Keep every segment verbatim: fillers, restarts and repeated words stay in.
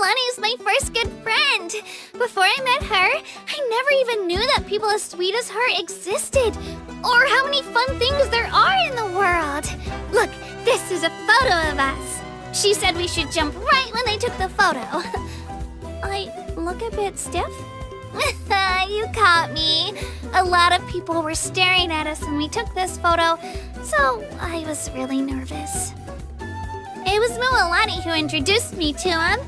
Mualani is my first good friend. Before I met her, I never even knew that people as sweet as her existed, or how many fun things there are in the world. Look, this is a photo of us. She said we should jump right when they took the photo. I look a bit stiff? You caught me. A lot of people were staring at us when we took this photo, so I was really nervous. It was Mualani who introduced me to him.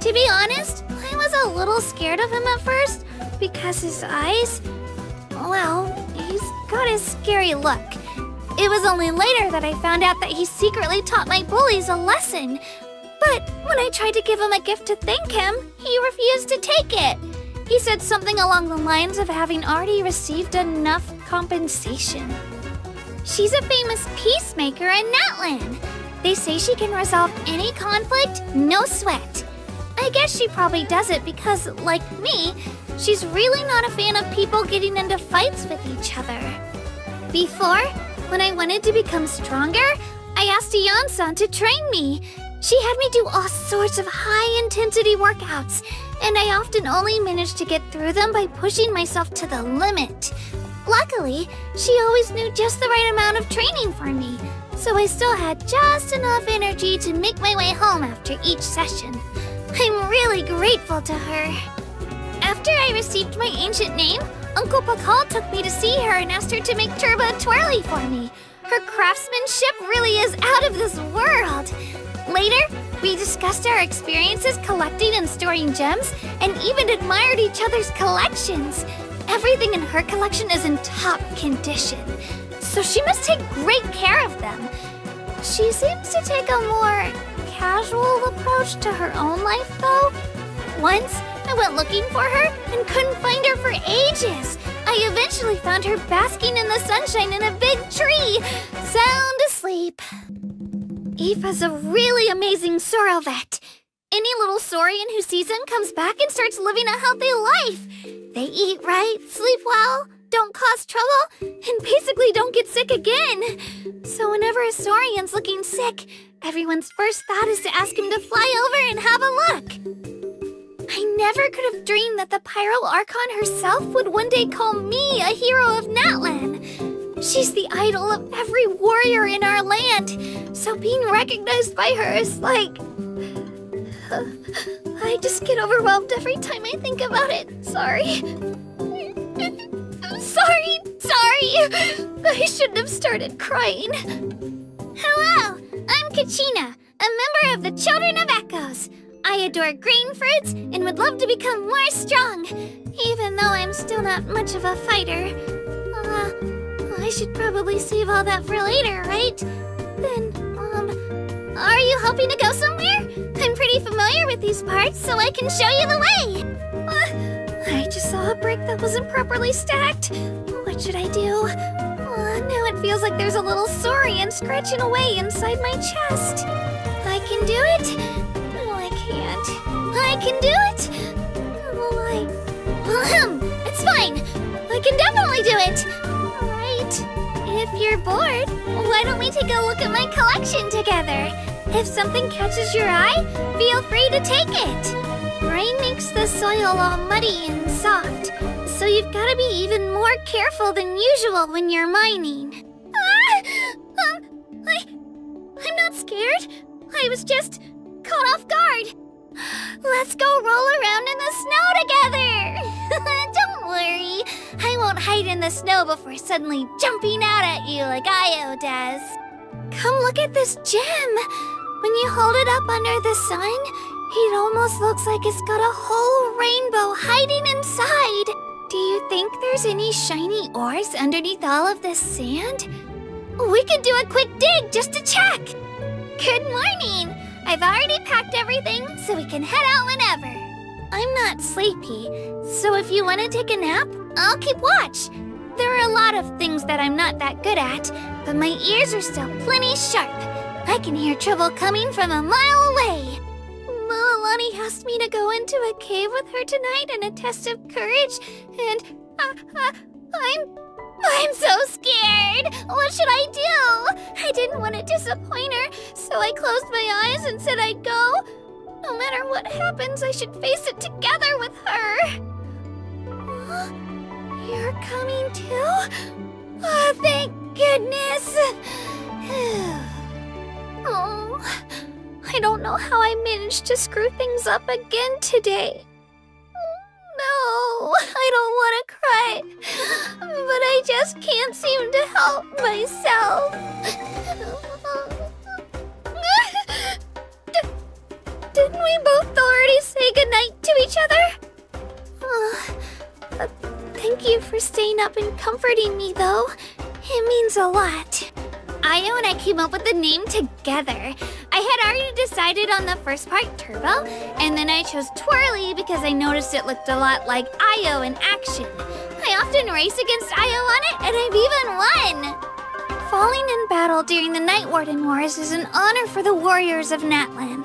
To be honest, I was a little scared of him at first because his eyes... well, he's got his scary look. It was only later that I found out that he secretly taught my bullies a lesson. But when I tried to give him a gift to thank him, he refused to take it. He said something along the lines of having already received enough compensation. She's a famous peacemaker in Natlan. They say she can resolve any conflict, no sweat. I guess she probably does it because, like me, she's really not a fan of people getting into fights with each other. Before, when I wanted to become stronger, I asked Iansan to train me. She had me do all sorts of high-intensity workouts, and I often only managed to get through them by pushing myself to the limit. Luckily, she always knew just the right amount of training for me, so I still had just enough energy to make my way home after each session. I'm really grateful to her. After I received my ancient name, Uncle Pakal took me to see her and asked her to make Turbo Twirly for me. Her craftsmanship really is out of this world. Later, we discussed our experiences collecting and storing gems, and even admired each other's collections. Everything in her collection is in top condition, so she must take great care of them. She seems to take a more casual approach to her own life, though. Once, I went looking for her and couldn't find her for ages. I eventually found her basking in the sunshine in a big tree, sound asleep. Aoife's a really amazing Saurovet. Any little Saurian who sees him comes back and starts living a healthy life. They eat right, sleep well, don't cause trouble, and basically don't get sick again. So whenever a Saurian's looking sick, everyone's first thought is to ask him to fly over and have a look. I never could have dreamed that the Pyro Archon herself would one day call me a hero of Natlan. She's the idol of every warrior in our land, so being recognized by her is like... Uh, I just get overwhelmed every time I think about it. Sorry. Sorry, sorry. I shouldn't have started crying. Hello, I'm Kachina, a member of the Children of Echoes. I adore green fruits and would love to become more strong, even though I'm still not much of a fighter. Uh... I should probably save all that for later, right? Then, um... are you hoping to go somewhere? I'm pretty familiar with these parts, so I can show you the way! Uh, I just saw a brick that wasn't properly stacked. What should I do? Uh, now it feels like there's a little Saurian scratching away inside my chest. I can do it? No, I can't. I can do it? Well, I... It's fine! I can definitely do it! If you're bored, why don't we take a look at my collection together? If something catches your eye, feel free to take it! Rain makes the soil all muddy and soft, so you've got to be even more careful than usual when you're mining. Ah! Um, I... I'm not scared. I was just... caught off guard. Let's go roll around in the snow together! Don't worry, I won't hide in the snow before suddenly jumping out at you like Ayo does. Come look at this gem! When you hold it up under the sun, it almost looks like it's got a whole rainbow hiding inside! Do you think there's any shiny ores underneath all of this sand? We could do a quick dig just to check! Good morning! I've already packed everything, so we can head out whenever. I'm not sleepy, so if you want to take a nap, I'll keep watch. There are a lot of things that I'm not that good at, but my ears are still plenty sharp. I can hear trouble coming from a mile away. Mualani asked me to go into a cave with her tonight in a test of courage, and uh, uh, I'm... I'm so scared! What should I do? I didn't want to disappoint her, so I closed my eyes and said I'd go. No matter what happens, I should face it together with her. Huh? You're coming too? Oh, thank goodness! Oh, I don't know how I managed to screw things up again today. No, I don't want to cry, but I just can't seem to help myself. Didn't we both already say goodnight to each other? Oh, uh, thank you for staying up and comforting me, though. It means a lot. Ayo and I came up with the name together. I had already decided on the first part, Turbo, and then I chose Twirly because I noticed it looked a lot like Ayo in action. I often race against Ayo on it, and I've even won! Falling in battle during the Nightwarden Wars is an honor for the warriors of Natlan.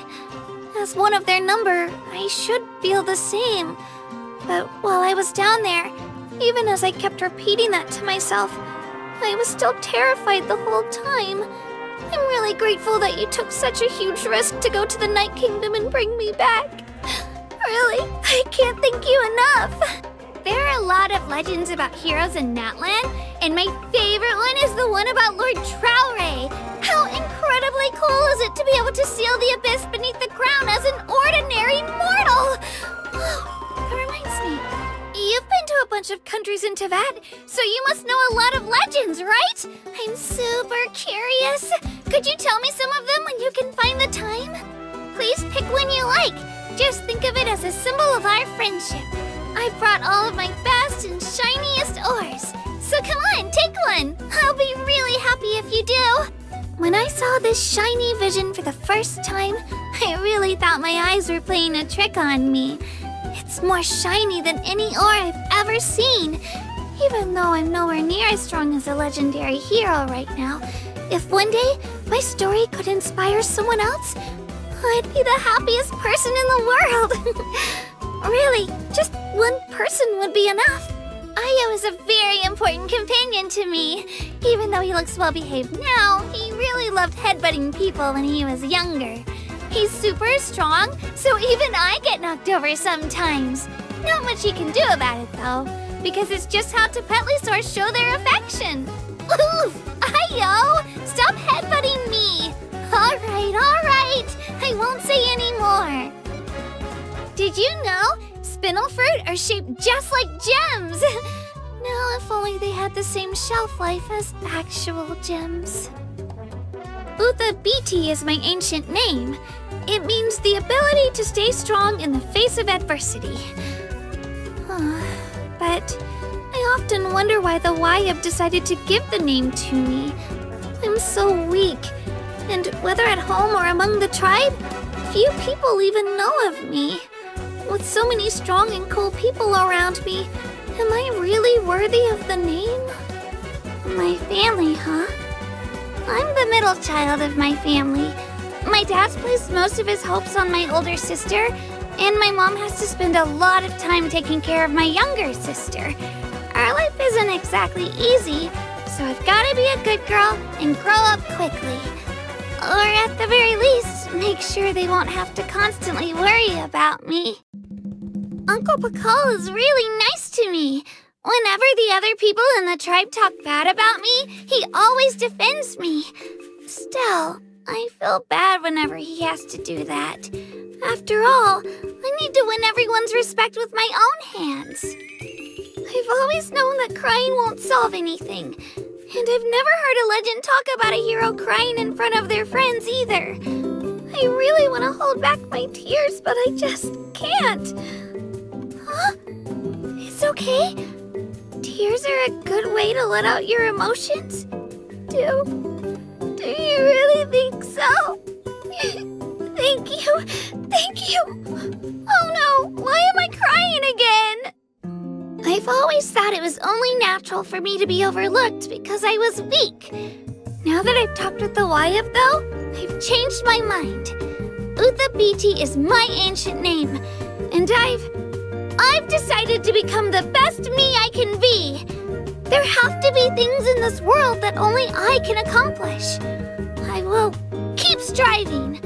As one of their number, I should feel the same. But while I was down there, even as I kept repeating that to myself, I was still terrified the whole time. I'm really grateful that you took such a huge risk to go to the Night Kingdom and bring me back. Really, I can't thank you enough. There are a lot of legends about heroes in Natlan, and my favorite one is the one about Lord Traoray. How incredibly cool is it to be able to seal the Abyss beneath the ground as an ordinary mortal? That reminds me, you've been to a bunch of countries in Tevat, so you must know a lot of legends, right? I'm super curious. Could you tell me some of them when you can find the time? Please pick one you like. Just think of it as a symbol of our friendship. I've brought all of my best and shiniest ores. So come on, take one! I'll be really happy if you do! When I saw this shiny vision for the first time, I really thought my eyes were playing a trick on me. It's more shiny than any ore I've ever seen. Even though I'm nowhere near as strong as a legendary hero right now, if one day my story could inspire someone else, I'd be the happiest person in the world! Really, just one person would be enough. Ayo is a very important companion to me. Even though he looks well-behaved now, he really loved headbutting people when he was younger. He's super strong, so even I get knocked over sometimes. Not much he can do about it, though, because it's just how Tepetlisaurs show their affection. Oof! Ayo! Stop headbutting me! All right, all right! I won't say any more. Did you know? Spinel fruit are shaped just like gems! Now, if only they had the same shelf life as actual gems. Uthabiti is my ancient name. It means the ability to stay strong in the face of adversity. Huh. But I often wonder why the Y have decided to give the name to me. I'm so weak. And whether at home or among the tribe, few people even know of me. With so many strong and cool people around me, am I really worthy of the name? My family, huh? I'm the middle child of my family. My dad's placed most of his hopes on my older sister, and my mom has to spend a lot of time taking care of my younger sister. Our life isn't exactly easy, so I've gotta be a good girl and grow up quickly. Or at the very least, make sure they won't have to constantly worry about me. Uncle Pakal is really nice to me. Whenever the other people in the tribe talk bad about me, he always defends me. Still, I feel bad whenever he has to do that. After all, I need to win everyone's respect with my own hands. I've always known that crying won't solve anything. And I've never heard a legend talk about a hero crying in front of their friends either. I really want to hold back my tears, but I just can't. Huh? It's okay? Tears are a good way to let out your emotions? Do... do you really think so? Thank you. Thank you. Oh no, why am I crying again? I've always thought it was only natural for me to be overlooked because I was weak. Now that I've talked with the Yaoyao, though, I've changed my mind. Uthabiti is my ancient name, and I've... I've decided to become the best me I can be! There have to be things in this world that only I can accomplish. I will keep striving.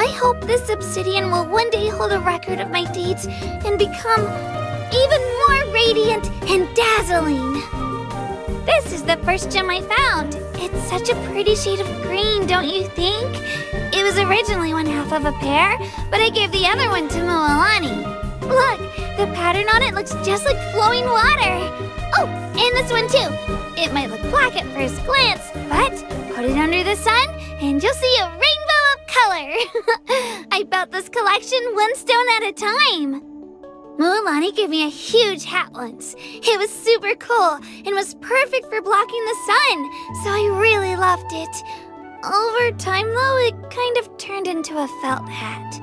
I hope this obsidian will one day hold a record of my deeds and become even more radiant and dazzling. This is the first gem I found. It's such a pretty shade of green, don't you think? It was originally one half of a pair, but I gave the other one to Mualani. Look, the pattern on it looks just like flowing water. Oh, and this one too. It might look black at first glance, but put it under the sun and you'll see a rainbow of color. I built this collection one stone at a time. Mualani gave me a huge hat once. It was super cool and was perfect for blocking the sun, so I really loved it. Over time though, it kind of turned into a felt hat.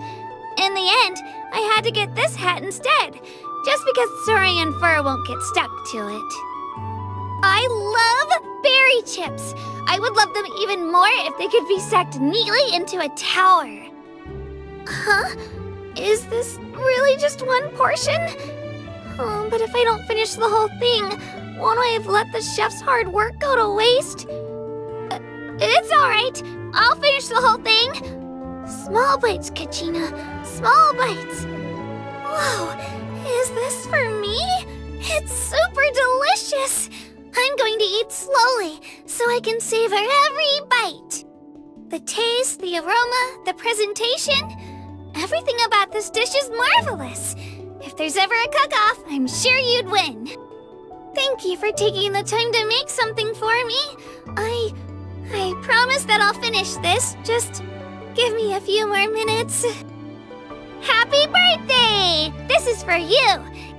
In the end, I had to get this hat instead. Just because Saurian fur won't get stuck to it. I love berry chips. I would love them even more if they could be sucked neatly into a tower. Huh? Is this really just one portion? Oh, but if I don't finish the whole thing, won't I have let the chef's hard work go to waste? Uh, it's all right. I'll finish the whole thing. Small bites, Kachina. Small bites. Whoa. Is this for me? It's super delicious! I'm going to eat slowly, so I can savor every bite. The taste, the aroma, the presentation, everything about this dish is marvelous. If there's ever a cook-off, I'm sure you'd win. Thank you for taking the time to make something for me. I... I promise that I'll finish this, just give me a few more minutes. Happy birthday! This is for you!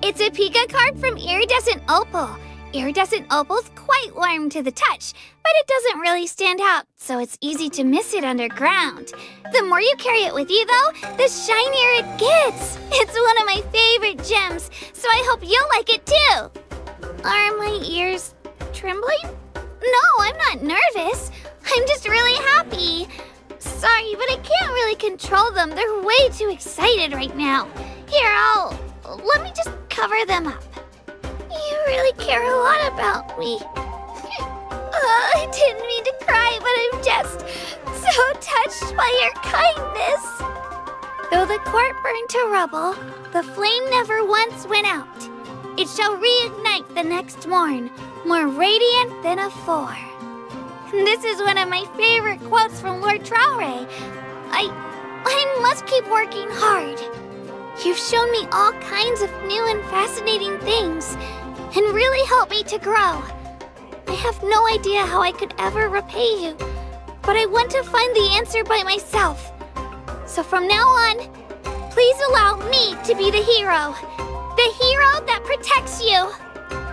It's a Pika card from Iridescent Opal. Iridescent Opal's quite warm to the touch, but it doesn't really stand out, so it's easy to miss it underground. The more you carry it with you, though, the shinier it gets. It's one of my favorite gems, so I hope you'll like it, too. Are my ears trembling? No, I'm not nervous. I'm just really happy. Sorry, but I can't really control them. They're way too excited right now. Here, I'll... let me just cover them up. You really care a lot about me. Oh, I didn't mean to cry, but I'm just so touched by your kindness. Though the court burned to rubble, the flame never once went out. It shall reignite the next morn, more radiant than afore. This is one of my favorite quotes from Lord Traoray. I... I must keep working hard. You've shown me all kinds of new and fascinating things, and really helped me to grow. I have no idea how I could ever repay you, but I want to find the answer by myself. So from now on, please allow me to be the hero. The hero that protects